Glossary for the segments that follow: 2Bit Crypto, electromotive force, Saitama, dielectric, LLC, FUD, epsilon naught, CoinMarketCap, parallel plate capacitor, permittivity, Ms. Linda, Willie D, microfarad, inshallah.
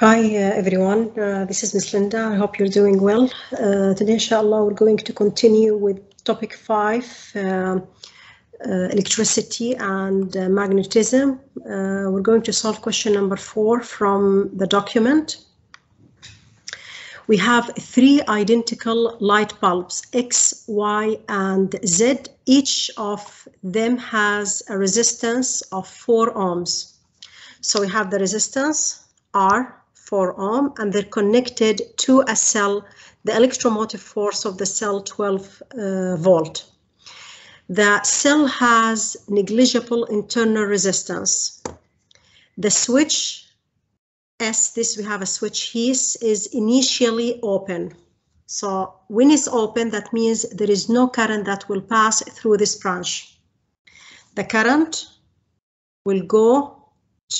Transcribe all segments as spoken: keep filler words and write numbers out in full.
Hi uh, everyone, uh, this is Miz Linda. I hope you're doing well. Uh, today, inshallah, we're going to continue with topic five, uh, uh, electricity and uh, magnetism. Uh, we're going to solve question number four from the document. We have three identical light bulbs, X, Y, and Z. Each of them has a resistance of four ohms. So we have the resistance R, four ohm, and they're connected to a cell. The electromotive force of the cell twelve uh, volt. The cell has negligible internal resistance. The switch S, this we have a switch here, is initially open. So when it's open, that means there is no current that will pass through this branch. The current will go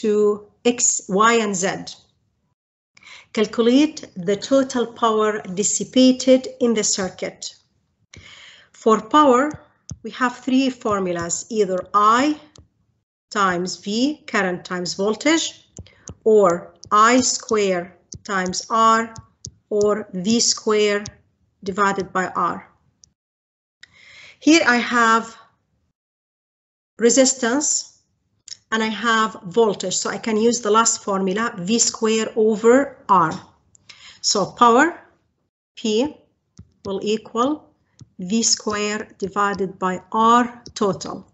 to X, Y, and Z. Calculate the total power dissipated in the circuit. For power, we have three formulas, either I times V, current times voltage, or I square times R, or V square divided by R. Here I have resistance, and I have voltage, so I can use the last formula, V square over R. So power, P, will equal V square divided by R total.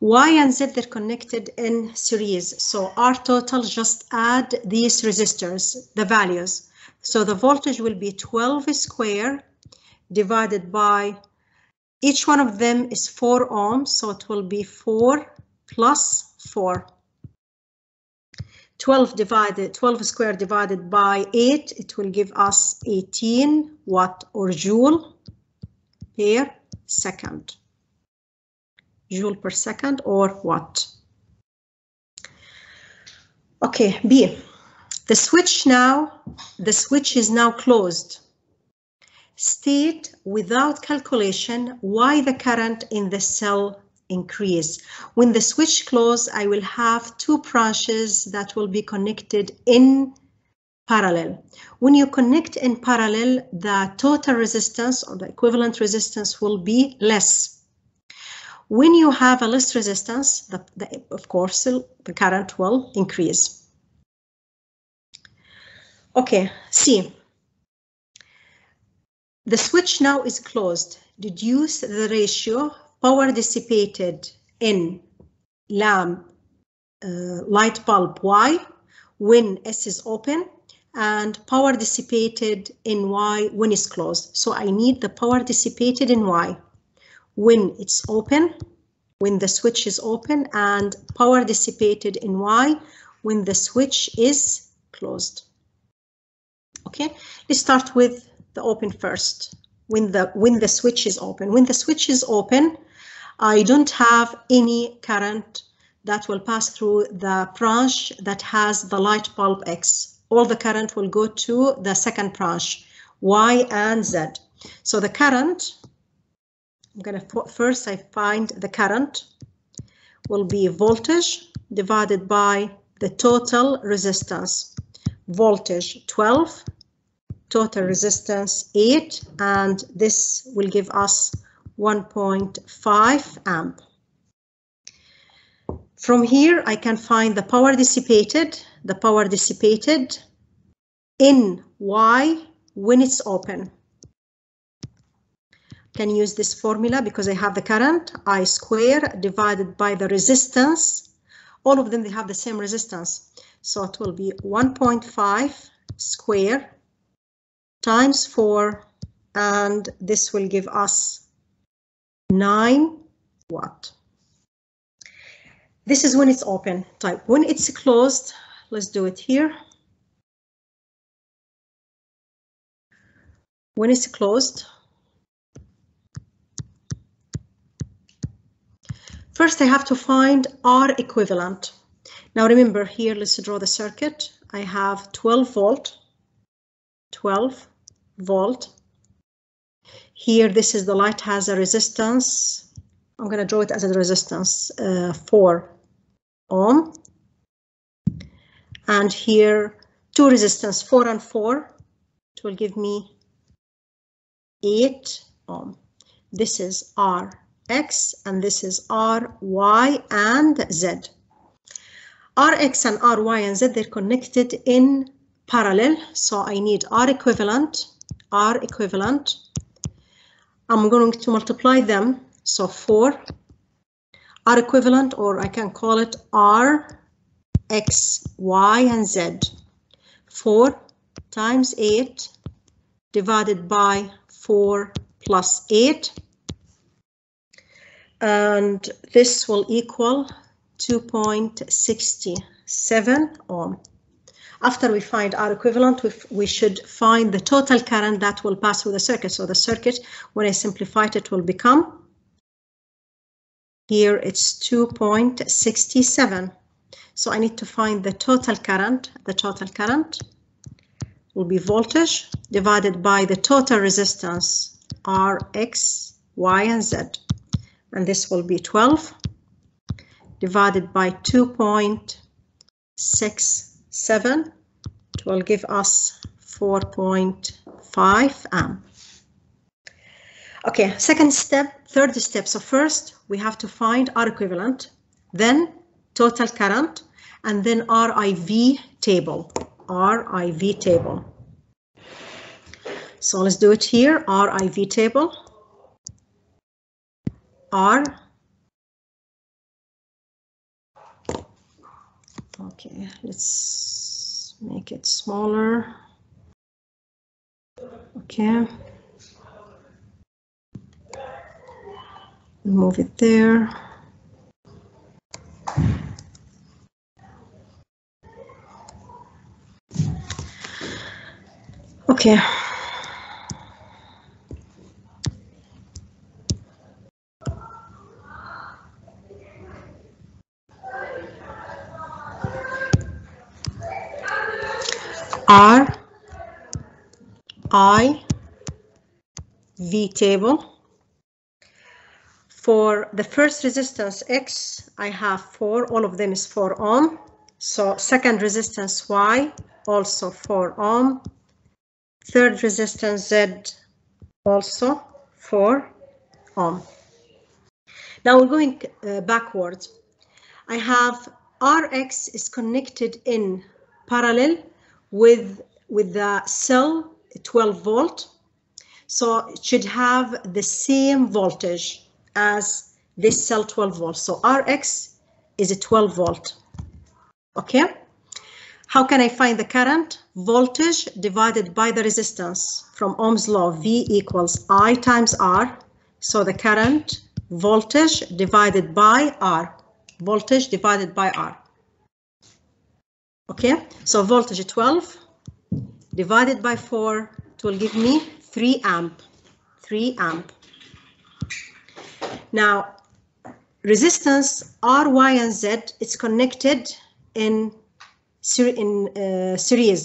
Y and Z, they're connected in series, so R total, just add these resistors, the values. So the voltage will be twelve square divided by, each one of them is four ohms, so it will be four plus four. twelve divided twelve square divided by eight, it will give us eighteen watt or joule per second. Joule per second or watt. Okay, B. The switch now, the switch is now closed. State without calculation why the current in the cell increase. When the switch closes, I will have two branches that will be connected in parallel. When you connect in parallel, the total resistance or the equivalent resistance will be less. When you have a less resistance, the, the, of course, the current will increase. Okay, C. The switch now is closed. Deduce the ratio power dissipated in lamp, uh, light bulb Y when S is open and power dissipated in Y when it's closed. So I need the power dissipated in Y when it's open, when the switch is open, and power dissipated in Y when the switch is closed. Okay, let's start with the open first. When the, when the switch is open, when the switch is open, I don't have any current that will pass through the branch that has the light bulb X. All the current will go to the second branch, Y and Z. So the current, I'm going to put first, I find the current will be voltage divided by the total resistance. Voltage twelve, total resistance eight, and this will give us one point five amp. From here, I can find the power dissipated, the power dissipated in Y when it's open. Can use this formula because I have the current, I square divided by the resistance. All of them, they have the same resistance. So it will be one point five square times four, and this will give us nine watt. This is when it's open type. When it's closed, let's do it here. When it's closed, first I have to find R equivalent. Now remember here, let's draw the circuit. I have twelve volt, twelve volt. Here, this is the light has a resistance. I'm going to draw it as a resistance, uh, four ohm. And here, two resistance, four and four. It will give me eight ohm. This is R X and this is R Y and Z. R X and R Y and Z, they're connected in parallel, so I need R equivalent, R equivalent. I'm going to multiply them, so four R equivalent, or I can call it R, X, Y, and Z. four times eight divided by four plus eight. And this will equal two point six seven ohm. After we find R equivalent, we, we should find the total current that will pass through the circuit. So the circuit, when I simplify it, it will become, here it's two point six seven. So I need to find the total current. The total current will be voltage divided by the total resistance, R, X, Y, and Z. And this will be twelve divided by two point six seven. It will give us four point five amp. Okay, second step, third step. So first we have to find R equivalent, then total current, and then R I V table, R I V table. So let's do it here, R I V table. R. Okay, let's make it smaller. Okay. Move it there. Okay. R, I, V table. For the first resistance X, I have four, all of them is four ohm. So second resistance Y, also four ohm. Third resistance Z, also four ohm. Now we're going uh, backwards. I have R X is connected in parallel with with the cell twelve volt, so it should have the same voltage as this cell twelve volt. So R X is a twelve volt. Okay, how can I find the current? Voltage divided by the resistance. From Ohm's law, V equals I times R. So the current, voltage divided by R, voltage divided by R. Okay, so voltage twelve divided by four, it will give me three amp, three amp. Now, resistance R, Y, and Z, it's connected in, ser in uh, series,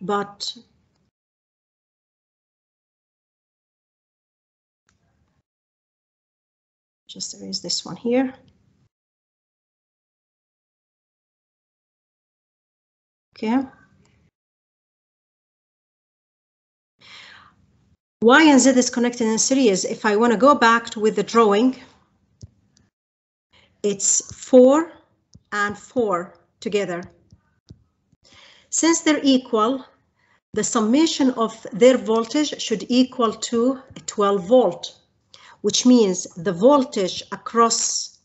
but just erase this one here. Okay. Y and Z is connected in series. If I want to go back to with the drawing, it's four and four together. Since they're equal, the summation of their voltage should equal to twelve volt, which means the voltage across,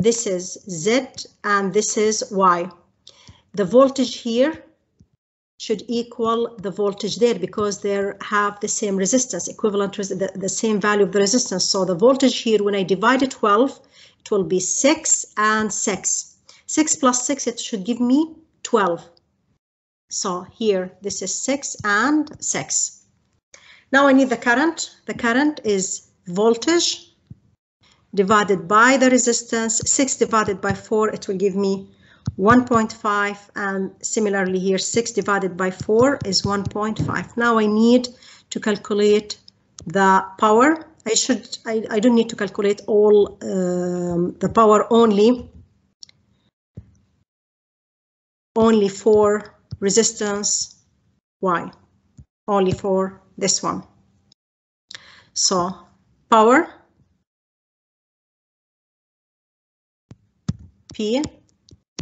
this is Z and this is Y. The voltage here should equal the voltage there because they have the same resistance, equivalent to the, the same value of the resistance. So the voltage here, when I divide it twelve, it will be six and six. six plus six, it should give me twelve. So here, this is six and six. Now I need the current. The current is voltage divided by the resistance. six divided by four, it will give me one point five, and similarly here six divided by four is one point five. Now I need to calculate the power. I should I, I don't need to calculate all um, the power, only only for resistance Y, only for this one. So power P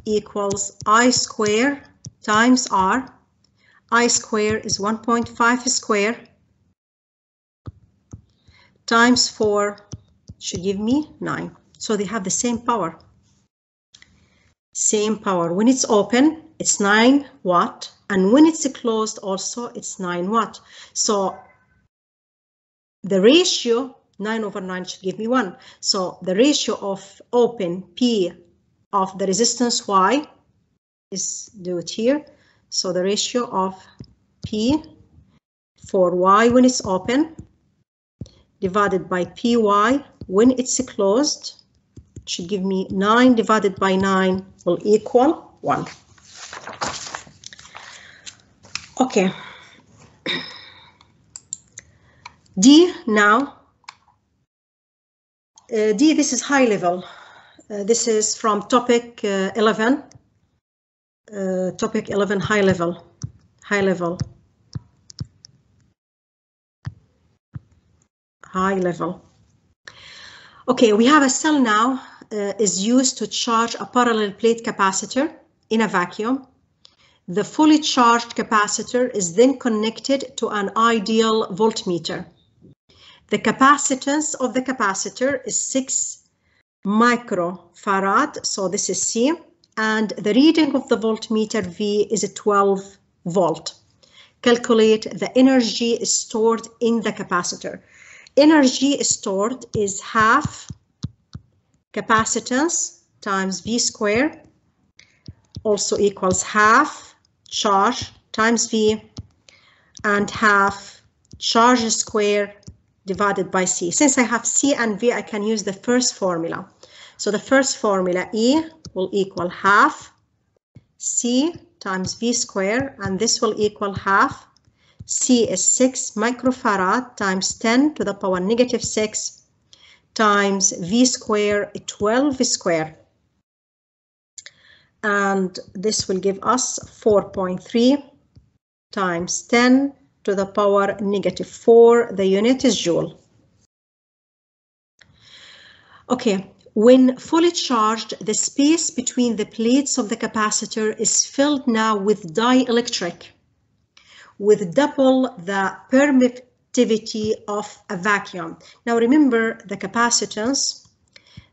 equals I square times R. I square is one point five square times four should give me nine. So they have the same power. Same power. When it's open, it's nine watt, and when it's closed also it's nine watt. So the ratio nine over nine should give me one. So the ratio of open P of the resistance Y is, do it here. So the ratio of P for Y when it's open divided by P Y when it's closed should give me nine divided by nine will equal one. Okay. D now. Uh, D, this is high level. Uh, this is from topic uh, eleven. Uh, topic eleven, high level. High level. High level. Okay, we have a cell now uh, is used to charge a parallel plate capacitor in a vacuum. The fully charged capacitor is then connected to an ideal voltmeter. The capacitance of the capacitor is six microfarad, so this is C, and the reading of the voltmeter V is twelve volt. Calculate the energy stored in the capacitor. Energy stored is half capacitance times V square, also equals half charge times V and half charge square divided by C. Since I have C and V, I can use the first formula. So the first formula, E will equal half C times V square, and this will equal half. C is six microfarad times ten to the power negative six times V square, twelve square. And this will give us four point three times ten to the power negative four. The unit is joule. Okay, when fully charged, the space between the plates of the capacitor is filled now with dielectric, with double the permittivity of a vacuum. Now remember the capacitance.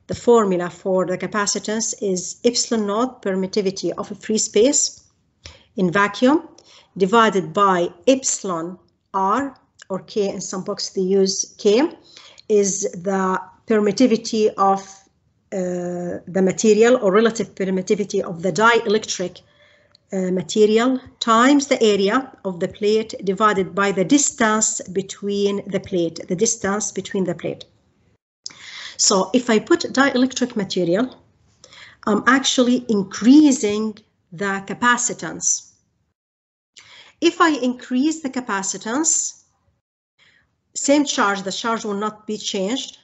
The formula for the capacitance is epsilon naught permittivity of a free space in vacuum divided by epsilon R or K. In some books they use K, is the permittivity of uh, the material or relative permittivity of the dielectric uh, material times the area of the plate divided by the distance between the plate, the distance between the plate. So if I put dielectric material, I'm actually increasing the capacitance. If I increase the capacitance, same charge, the charge will not be changed.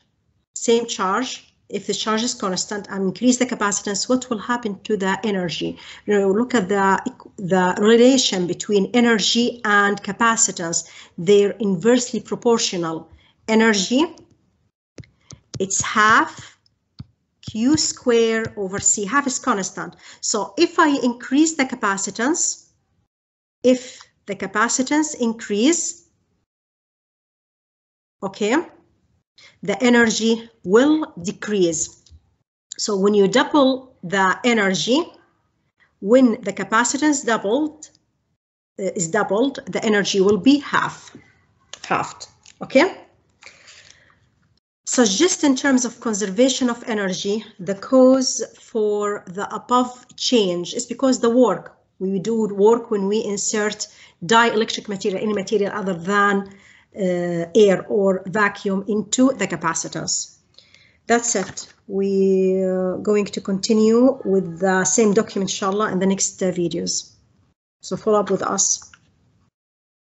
Same charge, if the charge is constant and increase the capacitance, what will happen to the energy? You know, look at the, the relation between energy and capacitance. They're inversely proportional. Energy, it's half Q square over C. Half is constant. So if I increase the capacitance, if the capacitance increase, okay, the energy will decrease. So when you double the energy, when the capacitance doubled, uh, is doubled, the energy will be half, halved, okay? So just in terms of conservation of energy, the cause for the above change is because the work. We do work when we insert dielectric material, any material other than uh, air or vacuum into the capacitors. That's it. We are going to continue with the same document, inshallah, in the next uh, videos. So follow up with us.